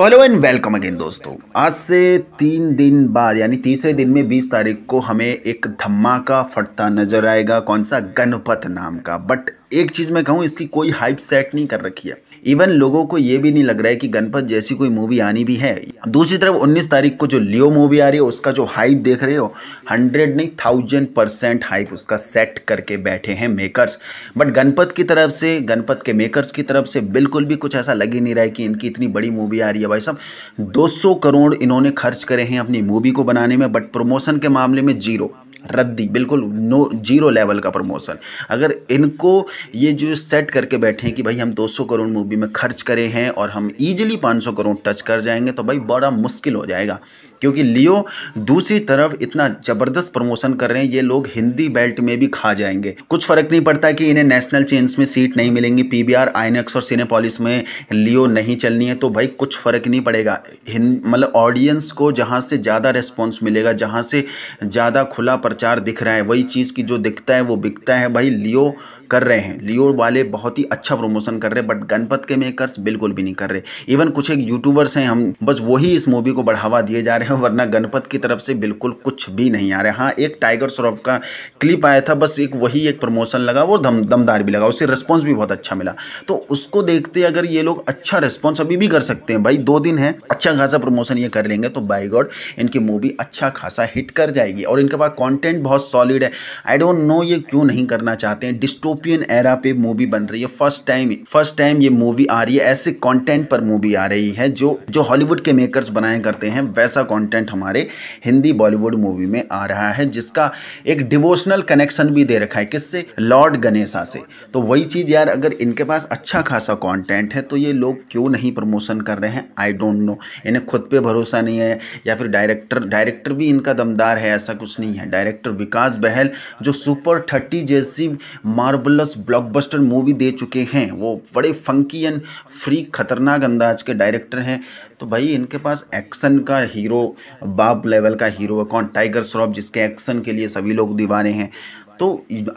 तो hello and welcome again दोस्तों, आज से 3 दिन बाद यानी तीसरे दिन में 20 तारीख को हमें एक धमाका फटता नजर आएगा। कौन सा? गणपथ नाम का। बट एक चीज़ मैं कहूँ, इसकी कोई हाइप सेट नहीं कर रखी है। इवन लोगों को ये भी नहीं लग रहा है कि गणपत जैसी कोई मूवी आनी भी है। दूसरी तरफ 19 तारीख को जो लियो मूवी आ रही है उसका जो हाइप देख रहे हो, 100 नहीं 1000% हाइप उसका सेट करके बैठे हैं मेकर्स। बट गणपत की तरफ से, गणपत के मेकर्स की तरफ से बिल्कुल भी कुछ ऐसा लग ही नहीं रहा है कि इनकी इतनी बड़ी मूवी आ रही है। भाई साहब 200 करोड़ इन्होंने खर्च करे हैं अपनी मूवी को बनाने में, बट प्रमोशन के मामले में जीरो, रद्दी, बिल्कुल नो, जीरो लेवल का प्रमोशन। अगर इनको ये जो सेट करके बैठे हैं कि भाई हम 200 करोड़ मूवी में खर्च करे हैं और हम इजीली 500 करोड़ टच कर जाएंगे, तो भाई बड़ा मुश्किल हो जाएगा। क्योंकि लियो दूसरी तरफ इतना ज़बरदस्त प्रमोशन कर रहे हैं, ये लोग हिंदी बेल्ट में भी खा जाएंगे। कुछ फ़र्क नहीं पड़ता कि इन्हें नेशनल चेन्स में सीट नहीं मिलेंगी, PVR आइनॉक्स और सिने पॉलिस में लियो नहीं चलनी है, तो भाई कुछ फ़र्क नहीं पड़ेगा। मतलब ऑडियंस को जहाँ से ज़्यादा रिस्पॉन्स मिलेगा, जहाँ से ज़्यादा खुला प्रचार दिख रहा है, वही चीज़ की जो दिखता है वो बिकता है। भाई लियो कर रहे हैं, लियो वाले बहुत ही अच्छा प्रमोशन कर रहे हैं, बट गणपत के मेकर्स बिल्कुल भी नहीं कर रहे। इवन कुछ एक यूट्यूबर्स हैं, हम बस वही इस मूवी को बढ़ावा दिए जा रहे हैं, वरना गणपत की तरफ से बिल्कुल कुछ भी नहीं आ रहा है। हाँ, एक टाइगर श्रॉफ का क्लिप आया था, बस एक वही एक प्रमोशन लगा, वो दमदार भी लगा, उससे रिस्पॉन्स भी बहुत अच्छा मिला। तो उसको देखते अगर ये लोग अच्छा रिस्पॉन्स अभी भी कर सकते हैं, भाई 2 दिन है, अच्छा खासा प्रमोशन ये कर लेंगे, तो बाय गॉड इनकी मूवी अच्छा खासा हिट कर जाएगी। और इनके पास कंटेंट बहुत सॉलिड है। आई डोंट नो ये क्यों नहीं करना चाहते हैं। डिस्टोपियन एरा पे मूवी बन रही है, फर्स्ट टाइम ये मूवी आ रही है, ऐसे कंटेंट पर मूवी आ रही है जो हॉलीवुड के मेकर्स बनाए करते हैं। वैसा कंटेंट हमारे हिंदी बॉलीवुड मूवी में आ रहा है, जिसका एक डिवोशनल कनेक्शन भी दे रखा है, किससे? लॉर्ड गणेशा से। तो वही चीज़ यार, अगर इनके पास अच्छा खासा कॉन्टेंट है तो ये लोग क्यों नहीं प्रमोशन कर रहे हैं? आई डोंट नो, इन्हें खुद पर भरोसा नहीं है या फिर डायरेक्टर भी इनका दमदार है, ऐसा कुछ नहीं है। डायरेक्टर विकास बहल जो सुपर 30 जैसी मार्वलस ब्लॉकबस्टर मूवी दे चुके हैं, वो बड़े फंकी एंड फ्री खतरनाक अंदाज के डायरेक्टर हैं। तो भाई इनके पास एक्शन का हीरो, बाप लेवल का हीरो है। कौन? टाइगर श्रॉफ, जिसके एक्शन के लिए सभी लोग दीवाने हैं। तो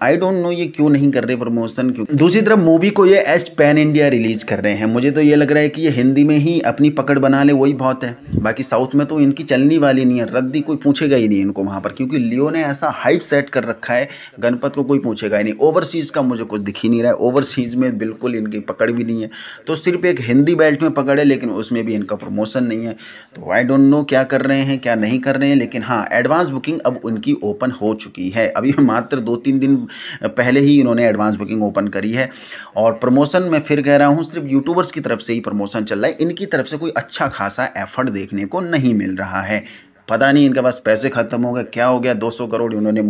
आई डोंट नो ये क्यों नहीं कर रहे प्रमोशन। क्यों? दूसरी तरफ मूवी को ये पैन इंडिया रिलीज कर रहे हैं। मुझे तो ये लग रहा है कि ये हिंदी में ही अपनी पकड़ बना ले, वही बहुत है। बाकी साउथ में तो इनकी चलने वाली नहीं है, रद्दी, कोई पूछेगा ही नहीं इनको वहाँ पर, क्योंकि लियो ने ऐसा हाइप सेट कर रखा है, गणपत को कोई पूछेगा ही नहीं। ओवरसीज़ का मुझे कुछ दिख ही नहीं रहा है, ओवरसीज़ में बिल्कुल इनकी पकड़ भी नहीं है। तो सिर्फ एक हिंदी बेल्ट में पकड़ है, लेकिन उसमें भी इनका प्रमोशन नहीं है। तो आई डोंट नो क्या कर रहे हैं क्या नहीं कर रहे हैं। लेकिन हाँ, एडवांस बुकिंग अब उनकी ओपन हो चुकी है। अभी मात्र 2-3 दिन पहले ही इन्होंने एडवांस बुकिंग ओपन करी है। और प्रमोशन मैं फिर कह रहा हूं, सिर्फ यूट्यूबर्स की तरफ से ही प्रमोशन चल रहा है, इनकी तरफ से कोई अच्छा खासा एफर्ट देखने को नहीं मिल रहा है। पता नहीं इनके पास पैसे खत्म हो गए, क्या हो गया। 200 करोड़ इन्होंने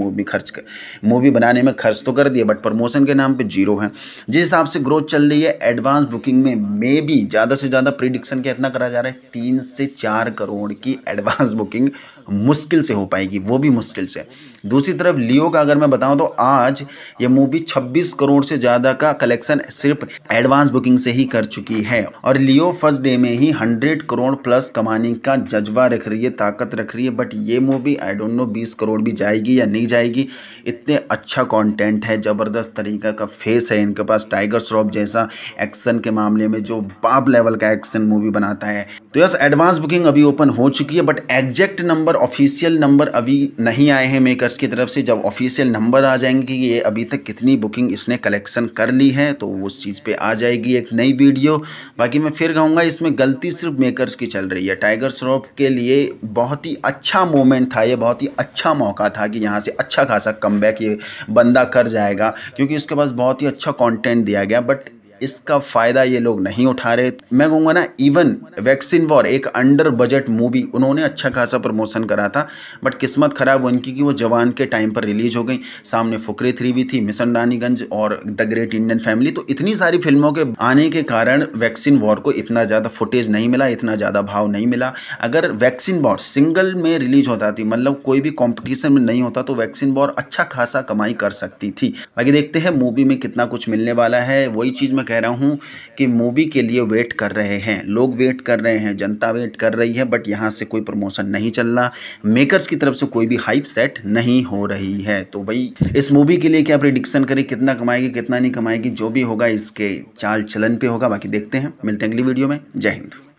मूवी बनाने में खर्च तो कर दिए, बट प्रमोशन के नाम पे जीरो है। जिस हिसाब से ग्रोथ चल रही है एडवांस बुकिंग में, मे भी ज़्यादा से ज़्यादा प्रिडिक्शन क्या इतना करा जा रहा है, 3 से 4 करोड़ की एडवांस बुकिंग मुश्किल से हो पाएगी, वो भी मुश्किल से। दूसरी तरफ लियो का अगर मैं बताऊँ तो आज ये मूवी 26 करोड़ से ज़्यादा का कलेक्शन सिर्फ एडवांस बुकिंग से ही कर चुकी है। और लियो फर्स्ट डे में ही 100 करोड़ प्लस कमाने का जज्बा रख रही है, ताकत रख रही है। बट ये movie I don't know 20 crore भी जाएगी या नहीं जाएगी। इतने अच्छा कंटेंट है, ज़बरदस्त तरीका का फेस है इनके पास, टाइगर श्रॉफ जैसा एक्शन के मामले में जो बाप लेवल का एक्शन मूवी बनाता है। तो यस, एडवांस बुकिंग अभी ओपन हो चुकी है, but exact number, official number अभी नहीं आए हैं मेकर्स की तरफ से। जब ऑफिशियल नंबर आ जाएंगे कि ये अभी तक कितनी बुकिंग इसने कलेक्शन कर ली है, तो उस चीज़ पे आ जाएगी एक नई वीडियो। बाकी मैं फिर कहूँगा, इसमें गलती सिर्फ मेकर्स की चल रही है। टाइगर श्रॉफ के लिए बहुत ही अच्छा मोमेंट था, ये बहुत ही अच्छा मौका था कि यहाँ से अच्छा खासा कमबैक ये बंदा कर जाएगा, क्योंकि उसके पास बहुत ही अच्छा कॉन्टेंट दिया गया। बट इसका फ़ायदा ये लोग नहीं उठा रहे। मैं कहूँगा ना, इवन वैक्सीन वॉर, एक अंडर बजट मूवी, उन्होंने अच्छा खासा प्रमोशन करा था, बट किस्मत ख़राब उनकी कि वो जवान के टाइम पर रिलीज़ हो गई। सामने फुकरे 3 भी थी, मिशन रानीगंज और द ग्रेट इंडियन फैमिली। तो इतनी सारी फिल्मों के आने के कारण वैक्सीन वॉर को इतना ज़्यादा फुटेज नहीं मिला, इतना ज़्यादा भाव नहीं मिला। अगर वैक्सीन वॉर सिंगल में रिलीज होता थी, मतलब कोई भी कॉम्पिटिशन में नहीं होता, तो वैक्सीन वॉर अच्छा खासा कमाई कर सकती थी। बाकी देखते हैं मूवी में कितना कुछ मिलने वाला है। वही चीज़ कह रहा हूं कि मूवी के लिए वेट कर रहे हैं लोग, वेट कर रहे हैं, जनता वेट कर रही है, बट यहां से कोई प्रमोशन नहीं चल रहा, मेकर्स की तरफ से कोई भी हाइप सेट नहीं हो रही है। तो भाई इस मूवी के लिए क्या प्रेडिक्शन करें, कितना कमाएगी कितना नहीं कमाएगी, जो भी होगा इसके चाल चलन पे होगा। बाकी देखते हैं, मिलते हैं अगली वीडियो में। जय हिंद।